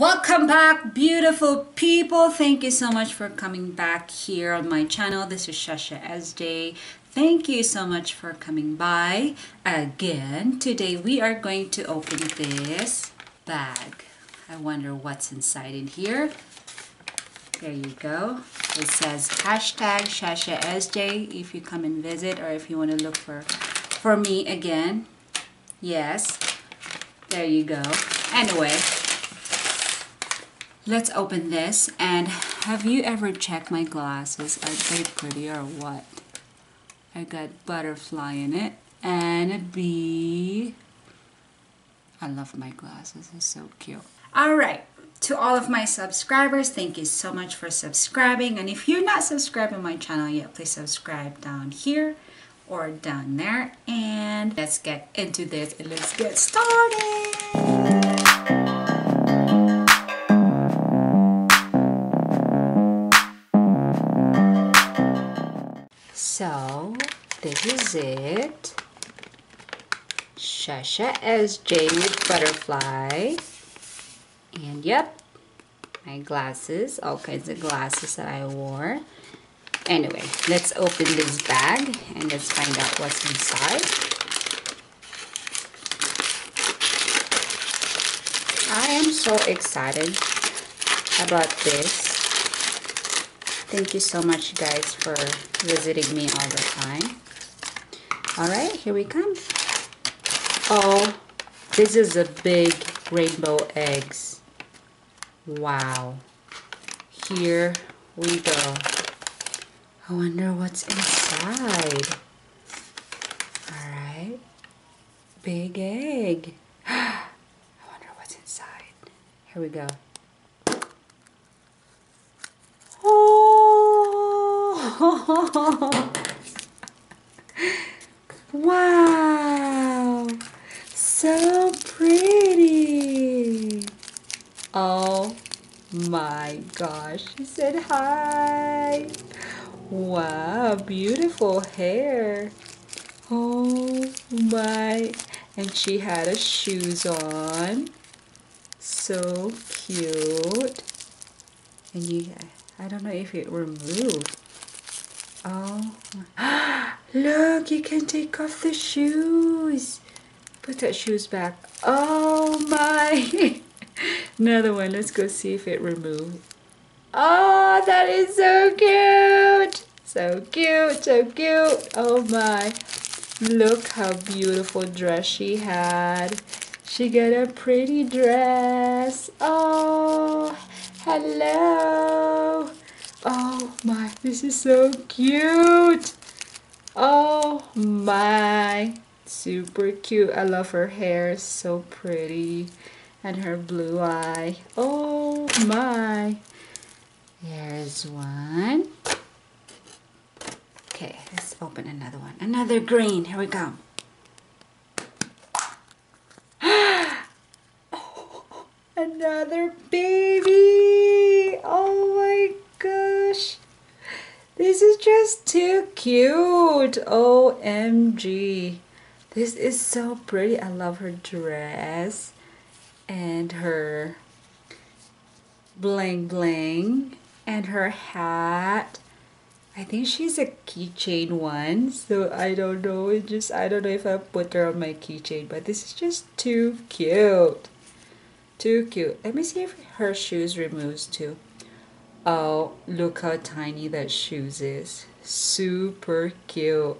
Welcome back, beautiful people. Thank you so much for coming back here on my channel. This is Shasha SJ. Thank you so much for coming by again. Today we are going to open this bag. I wonder what's inside in here. There you go. It says hashtag Shasha SJ if you come and visit or if you want to look for me again. Yes. There you go. Anyway, let's open this. And have you ever checked my glasses? Are they pretty or what? I got butterfly in it and a bee. I love my glasses. It's so cute. All right. To all of my subscribers, thank you so much for subscribing. And if you're not subscribed to my channel yet, please subscribe down here or down there. And let's get into this and let's get started. So, this is it. Shasha SJ with butterfly. And yep, my glasses, all kinds of glasses that I wore. Anyway, let's open this bag and let's find out what's inside. I am so excited about this. Thank you so much, guys, for visiting me all the time. All right, here we come. Oh, this is a big rainbow eggs. Wow, here we go. I wonder what's inside. All right, big egg. I wonder what's inside. Here we go. Oh, wow, so pretty. Oh my gosh, she said hi. Wow, beautiful hair. Oh my, and she had her shoes on. So cute. And you, I don't know if it removed. Oh my. Look, you can take off the shoes. Put that shoes back. Oh my. Another one. Let's go see if it removed. Oh, that is so cute. So cute. So cute. Oh my. Look how beautiful dress she had. She got a pretty dress. Oh, hello. Oh my. This is so cute. Oh my. Super cute. I love her hair. It's so pretty. And her blue eye. Oh my. Here's one. Okay, let's open another one. Another green. Here we go. Oh, another baby. Oh my gosh. This is just too cute. OMG. This is so pretty. I love her dress. And her bling bling and her hat. I think she's a keychain one, so I don't know. It just, I don't know if I put her on my keychain, but this is just too cute. Too cute. Let me see if her shoes removes too. Oh, look how tiny that shoes is. Super cute.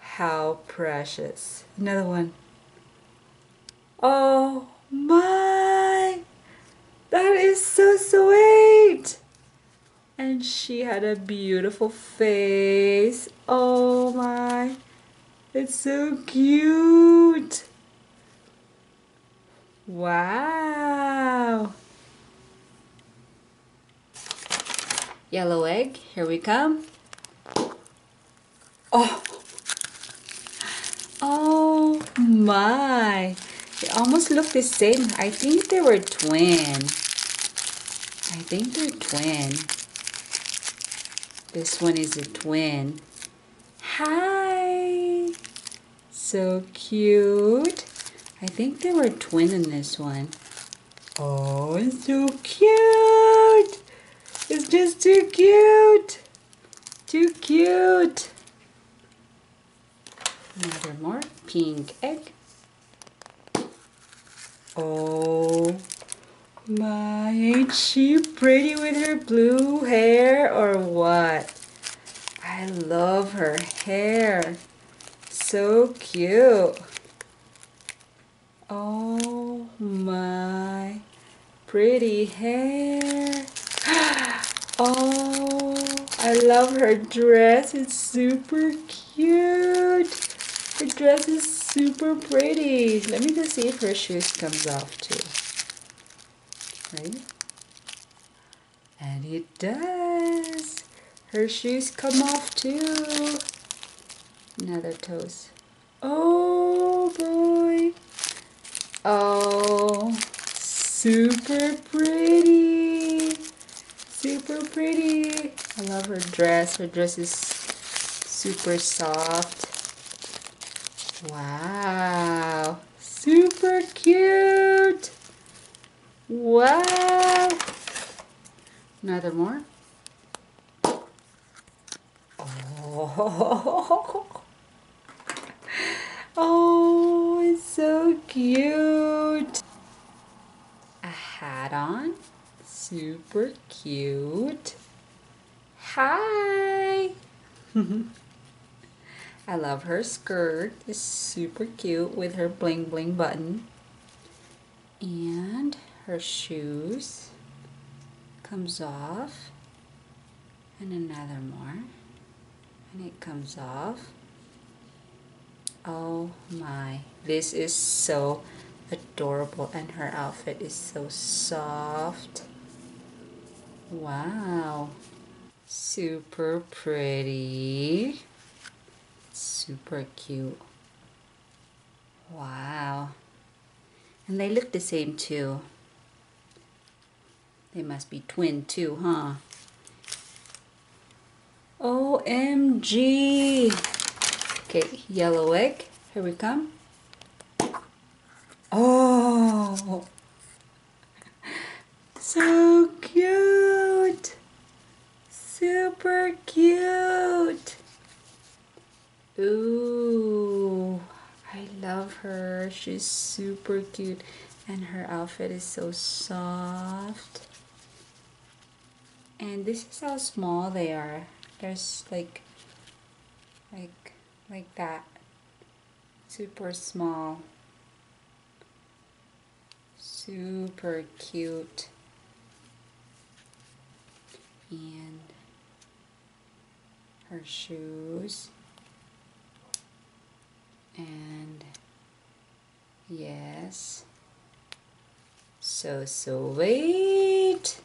How precious. Another one. Oh my, that is so sweet. And she had a beautiful face. Oh my, it's so cute. Wow. Yellow egg, here we come. Oh, oh my. They almost look the same. I think they were twin. I think they're twin. This one is a twin. Hi! So cute. I think they were twin in this one. Oh. Oh, it's so cute. It's just too cute. Too cute. Another more pink egg. Oh my, ain't she pretty with her blue hair or what? I love her hair. So cute. Oh my, pretty hair. Oh, I love her dress. It's super cute. Her dress is super pretty. Let me just see if her shoes comes off too. Right? And it does. Her shoes come off too. Another toes. Oh boy. Oh, super pretty. Super pretty. I love her dress. Her dress is super soft. Wow. Super cute. Wow. Another more. Oh. Oh, it's so cute. A hat on. Super cute. Hi. I love her skirt. It's super cute with her bling bling button. And her shoes comes off, and another more, and it comes off. Oh my, this is so adorable, and her outfit is so soft. Wow, super pretty, super cute. Wow, and they look the same too. They must be twin too, huh? OMG! Okay, yellow egg. Here we come. Oh! So cute! Super cute! Ooh! I love her. She's super cute. And her outfit is so soft. And this is how small they are. There's like that. Super small. Super cute. And her shoes. And yes. So sweet.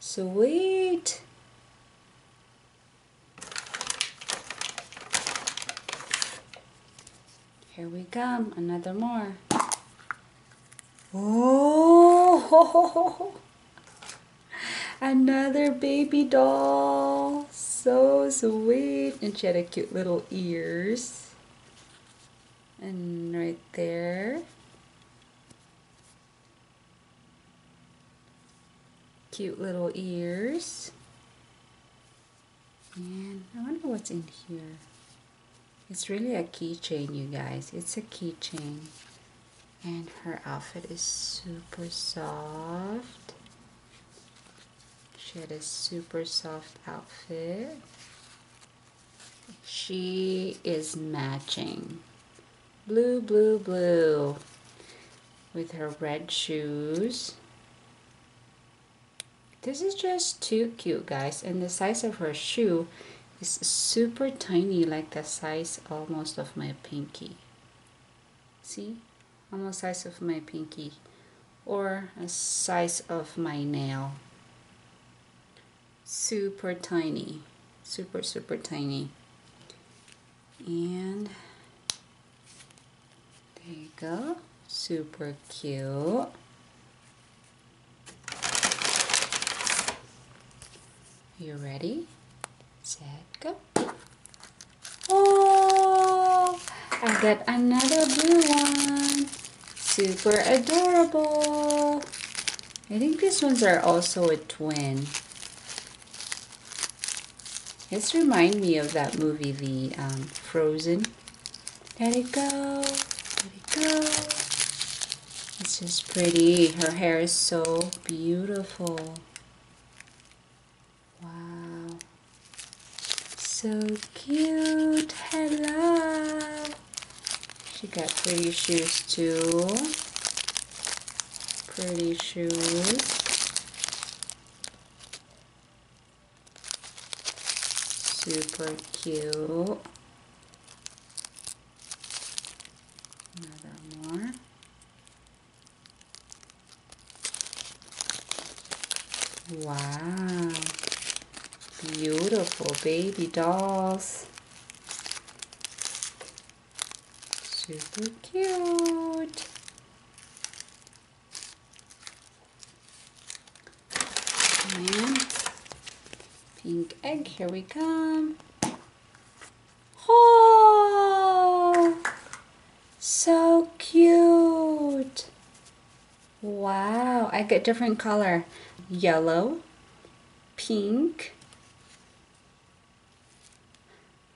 Sweet. Here we come, another more. Oh, another baby doll. So sweet. And she had a cute little ears. And right there. Cute little ears. And I wonder what's in here. It's really a keychain, you guys. It's a keychain. And her outfit is super soft. She had a super soft outfit. She is matching. Blue, blue, blue. With her red shoes. This is just too cute, guys, and the size of her shoe is super tiny, like the size almost of my pinky. See? Almost size of my pinky, or a size of my nail. Super tiny. Super, super tiny. And there you go. Super cute. You ready? Set, go. Oh, I got another blue one. Super adorable. I think these ones are also a twin. This reminds me of that movie, the Frozen. Let it go, let it go. It's just pretty. Her hair is so beautiful. Wow. So cute. Hello. She got pretty shoes too. Pretty shoes. Super cute. Another more. Wow. Beautiful baby dolls. Super cute. And pink egg, here we come. Oh, so cute. Wow, I get different color. Yellow, pink.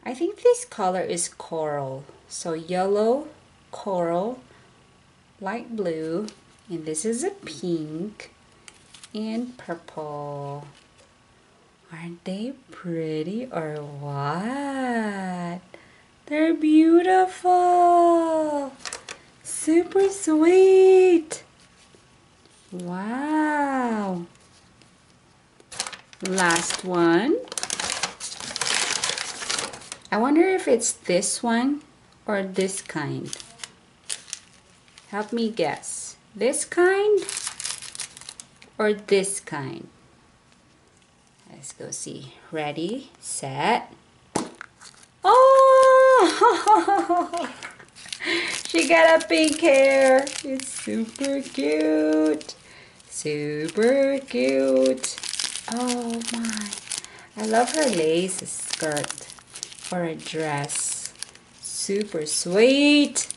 I think this color is coral. So yellow, coral, light blue, and this is a pink and purple. Aren't they pretty or what? They're beautiful! Super sweet! Wow! Last one. I wonder if it's this one or this kind. Help me guess. This kind or this kind? Let's go see. Ready, set. Oh! She got a pink hair. It's super cute. Super cute. Oh my. I love her lace skirt for a dress. Super sweet.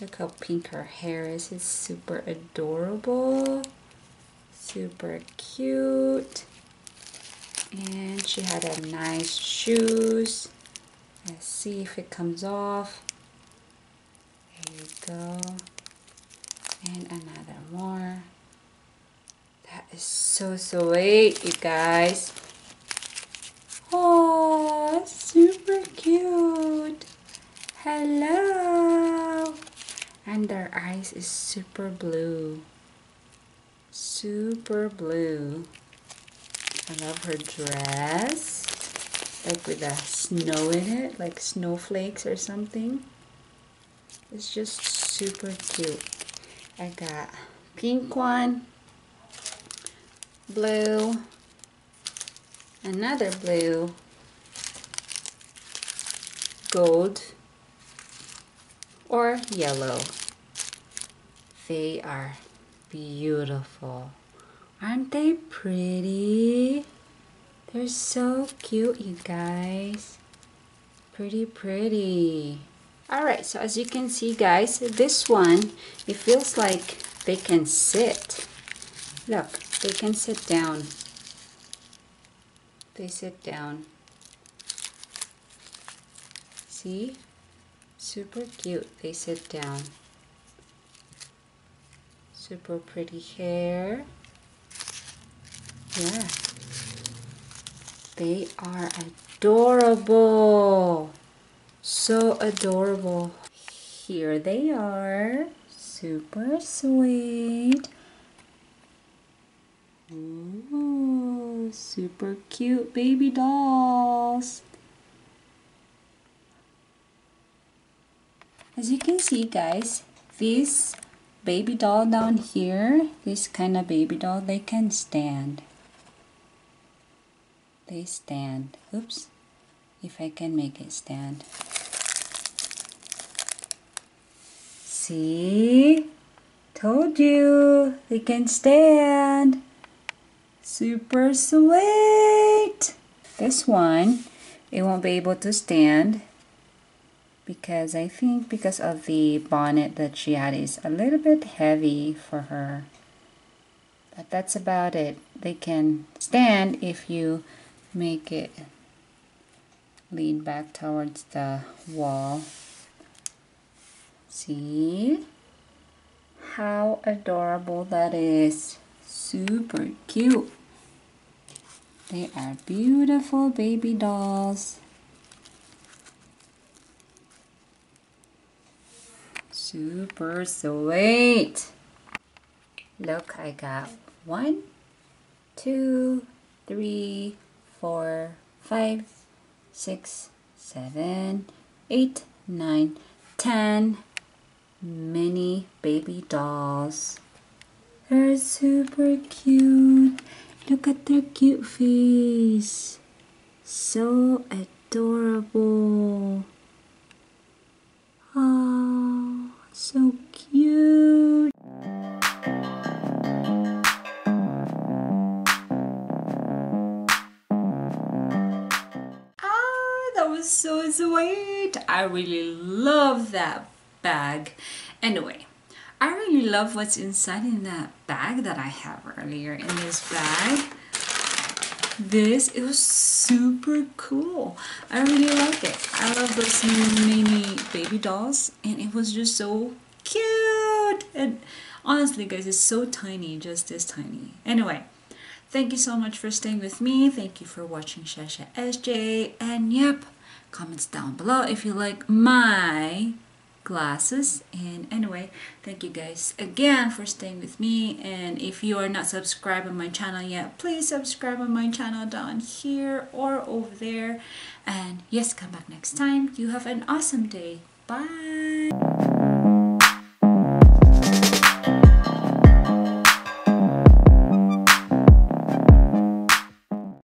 Look how pink her hair is. It's super adorable. Super cute. And she had a nice shoes. Let's see if it comes off. There you go. And another more. That is so sweet, you guys. Oh, super cute. Hello. And their eyes is super blue. Super blue. I love her dress, like with the snow in it, like snowflakes or something. It's just super cute. I got pink one, blue, another blue, gold, or yellow. They are beautiful. Aren't they pretty? They're so cute, you guys. Pretty, pretty. Alright, so as you can see, guys, this one, it feels like they can sit. Look, they can sit down. They sit down. See? Super cute. They sit down. Super pretty hair. Yeah, they are adorable, so adorable. Here they are, super sweet. Ooh, super cute baby dolls. As you can see, guys, this baby doll down here, this kind of baby doll, they can stand. They stand. Oops, if I can make it stand. See? Told you, they can stand. Super sweet. This one, it won't be able to stand because I think because of the bonnet that she had is a little bit heavy for her. But that's about it. They can stand if you make it lean back towards the wall. See how adorable that is. Super cute. They are beautiful baby dolls. Super sweet. Look, I got 1, 2, 3, 4, 5, 6, 7, 8, 9, 10 mini baby dolls. They're super cute. Look at their cute face. So adorable. Oh, so cute. Ah, that was so sweet. I really love that bag. Anyway, I really love what's inside in that bag that I have earlier in this bag. It was super cool. I really like it. I love those mini baby dolls, and it was just so cute. And honestly, guys, it's so tiny, just this tiny. Anyway, thank you so much for staying with me. Thank you for watching Shasha SJ. And yep, comments down below if you like my glasses. And anyway, thank you guys again for staying with me, and if you are not subscribed on my channel yet, please subscribe on my channel down here or over there. And yes, come back next time. You have an awesome day. Bye.